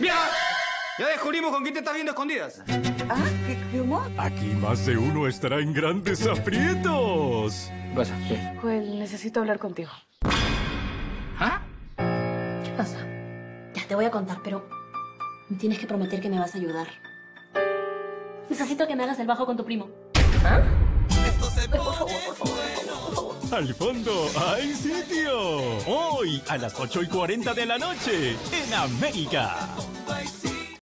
¡Mira! Ya descubrimos con quién te estás viendo escondidas. Ah, ¿qué humor? Aquí más de uno estará en grandes aprietos. Pasa, sí. Joel, necesito hablar contigo. ¿Ah? ¿Qué pasa? Ya te voy a contar, pero me tienes que prometer que me vas a ayudar. Necesito que me hagas el bajo con tu primo. ¿Ah? Por favor. Al fondo hay sitio. Hoy a las 8:40 de la noche en América.